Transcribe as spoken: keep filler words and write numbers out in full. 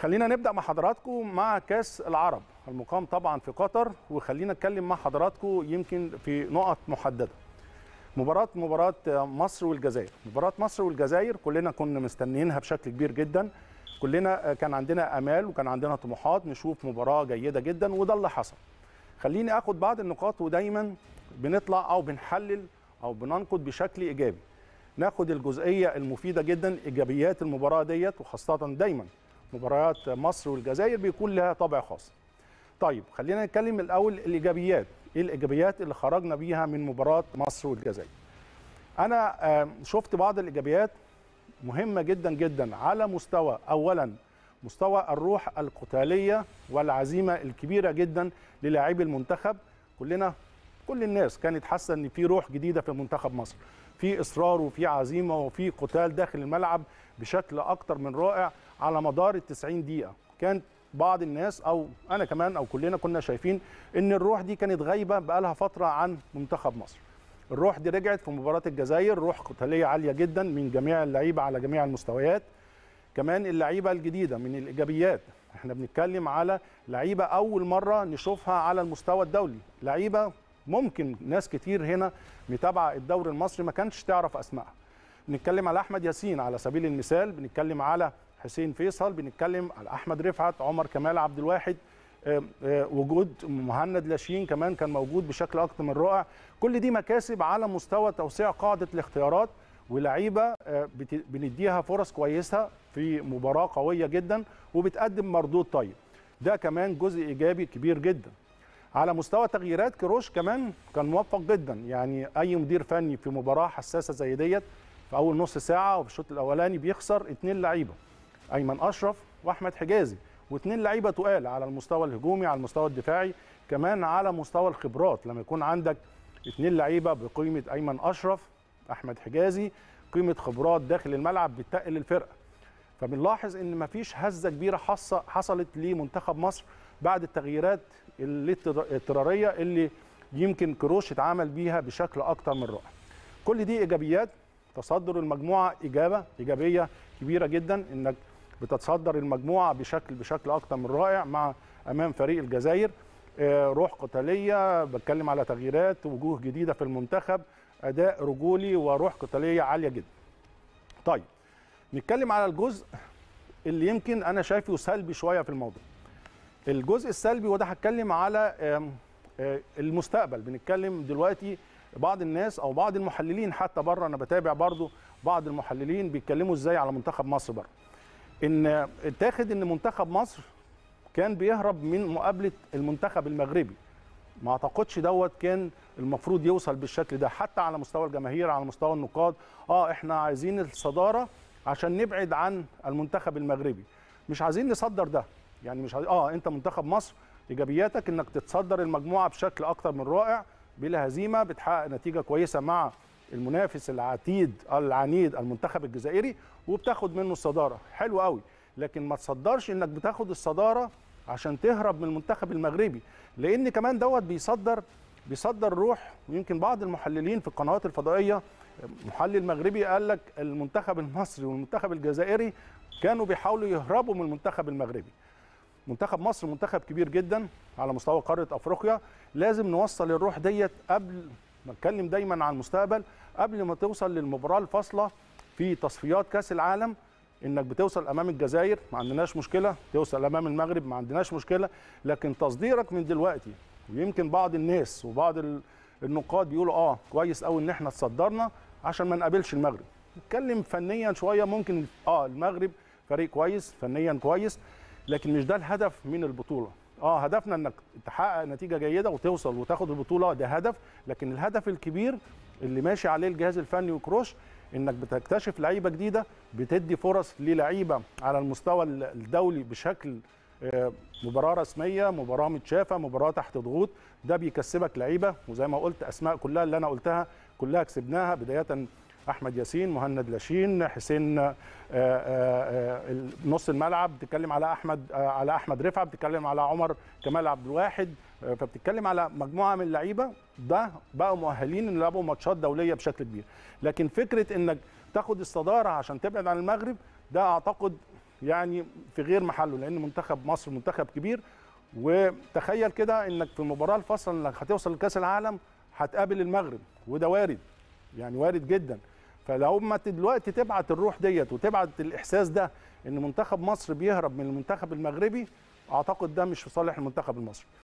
خلينا نبدأ مع حضراتكم مع كأس العرب المقام طبعا في قطر، وخلينا نتكلم مع حضراتكم يمكن في نقط محددة. مباراة مباراة مصر والجزائر، مباراة مصر والجزائر كلنا كنا مستنيينها بشكل كبير جدا، كلنا كان عندنا آمال وكان عندنا طموحات نشوف مباراة جيدة جدا، وده اللي حصل. خليني آخد بعض النقاط، ودايما بنطلع أو بنحلل أو بننقد بشكل إيجابي، ناخد الجزئية المفيدة جدا، إيجابيات المباراة ديت، وخاصة دايما مباريات مصر والجزائر بيكون لها طابع خاص. طيب خلينا نتكلم الأول الإيجابيات، إيه الإيجابيات اللي خرجنا بيها من مباراة مصر والجزائر؟ أنا شفت بعض الإيجابيات مهمة جدا جدا على مستوى، أولا مستوى الروح القتالية والعزيمة الكبيرة جدا للاعبي المنتخب. كلنا كل الناس كانت حاسة إن في روح جديدة في منتخب مصر، في إصرار وفي عزيمة وفي قتال داخل الملعب بشكل أكتر من رائع على مدار التسعين دقيقة. كانت بعض الناس أو أنا كمان أو كلنا كنا شايفين إن الروح دي كانت غايبة بقالها فترة عن منتخب مصر. الروح دي رجعت في مباراة الجزائر، روح قتالية عالية جدا من جميع اللعيبة على جميع المستويات. كمان اللعيبة الجديدة من الإيجابيات، إحنا بنتكلم على لعيبة أول مرة نشوفها على المستوى الدولي، لعيبة ممكن ناس كتير هنا متابعة الدوري المصري ما كانتش تعرف أسمائها. بنتكلم على أحمد ياسين على سبيل المثال، بنتكلم على حسين فيصل، بنتكلم على أحمد رفعت، عمر كمال عبد الواحد، وجود مهند لاشين كمان كان موجود بشكل أكتر من رائع. كل دي مكاسب على مستوى توسيع قاعدة الاختيارات، ولعيبة بنديها فرص كويسة في مباراة قوية جدا وبتقدم مردود طيب. ده كمان جزء إيجابي كبير جدا. على مستوى تغييرات، كيروش كمان كان موفق جدا، يعني أي مدير فني في مباراة حساسة زي ديت في أول نص ساعة وفي الشوط الأولاني بيخسر اتنين لعيبة، أيمن أشرف وأحمد حجازي، واثنين لعيبة تقال على المستوى الهجومي على المستوى الدفاعي، كمان على مستوى الخبرات. لما يكون عندك اثنين لعيبة بقيمة أيمن أشرف أحمد حجازي، قيمة خبرات داخل الملعب بتقل الفرقة. فبنلاحظ إن مفيش هزة كبيرة حصلت لمنتخب مصر بعد التغييرات الاضطرارية اللي يمكن كيروش اتعامل بيها بشكل أكتر من رائع. كل دي إيجابيات. تصدر المجموعة إجابة إيجابية كبيرة جدا، إنك بتتصدر المجموعة بشكل بشكل أكتر من رائع مع أمام فريق الجزائر. روح قتالية، بتكلم على تغييرات، وجوه جديدة في المنتخب، أداء رجولي وروح قتالية عالية جدا. طيب نتكلم على الجزء اللي يمكن أنا شايفه سلبي شوية في الموضوع. الجزء السلبي، وده هتكلم على المستقبل. بنتكلم دلوقتي بعض الناس أو بعض المحللين حتى بره، أنا بتابع برضو بعض المحللين بيتكلموا إزاي على منتخب مصر بره، إن اتاخد إن منتخب مصر كان بيهرب من مقابلة المنتخب المغربي. ما اعتقدش دوت كان المفروض يوصل بالشكل ده، حتى على مستوى الجماهير على مستوى النقاد. اه احنا عايزين الصدارة عشان نبعد عن المنتخب المغربي، مش عايزين نصدر ده، يعني مش عايز... اه انت منتخب مصر ايجابياتك انك تتصدر المجموعة بشكل اكتر من رائع بلا هزيمة، بتحقق نتيجة كويسة مع المنافس العتيد العنيد المنتخب الجزائري وبتاخد منه الصدارة، حلو قوي. لكن ما تصدرش انك بتاخد الصدارة عشان تهرب من المنتخب المغربي، لان كمان دوت بيصدر بيصدر روح. ويمكن بعض المحللين في القنوات الفضائية، محلل مغربي قال لك المنتخب المصري والمنتخب الجزائري كانوا بيحاولوا يهربوا من المنتخب المغربي. منتخب مصر منتخب كبير جدا على مستوى قارة افريقيا، لازم نوصل الروح ديت قبل ما نتكلم دايما عن المستقبل، قبل ما توصل للمباراة الفاصلة في تصفيات كأس العالم. انك بتوصل امام الجزائر ما عندناش مشكلة، توصل امام المغرب ما عندناش مشكلة، لكن تصديرك من دلوقتي. ويمكن بعض الناس وبعض النقاد بيقولوا اه كويس قوي ان احنا تصدرنا عشان ما نقابلش المغرب. نتكلم فنيا شوية، ممكن اه المغرب فريق كويس فنيا كويس، لكن مش ده الهدف من البطولة. اه هدفنا انك تحقق نتيجة جيدة وتوصل وتاخد البطولة، ده هدف. لكن الهدف الكبير اللي ماشي عليه الجهاز الفني وكروش، انك بتكتشف لعيبة جديدة، بتدي فرص للعيبة على المستوى الدولي بشكل مباراة رسمية، مباراة متشافة، مباراة تحت ضغوط. ده بيكسبك لعيبة، وزي ما قلت اسماء كلها اللي انا قلتها كلها كسبناها، بداية احمد ياسين، مهند لاشين، حسين آآ آآ نص الملعب، بتتكلم على احمد على احمد رفعت، بتتكلم على عمر كمال عبد الواحد. فبتتكلم على مجموعه من اللعيبه ده بقوا مؤهلين ان يلعبوا ماتشات دوليه بشكل كبير. لكن فكره انك تاخد الصداره عشان تبعد عن المغرب، ده اعتقد يعني في غير محله، لان منتخب مصر منتخب كبير. وتخيل كده انك في المباراه الفاصله اللي هتوصل لكاس العالم هتقابل المغرب، وده وارد يعني وارد جدا. فلو ما دلوقتي تبعت الروح ديت وتبعت الاحساس ده ان منتخب مصر بيهرب من المنتخب المغربي، اعتقد ده مش في صالح المنتخب المصري.